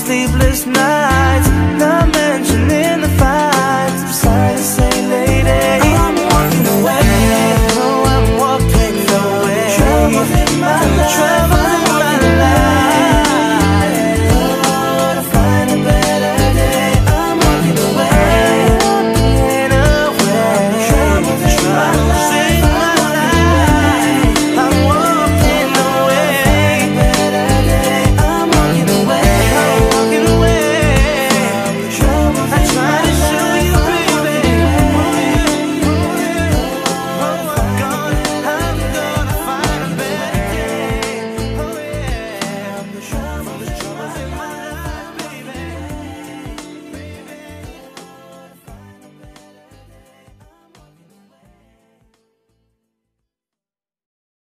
Sleepless night.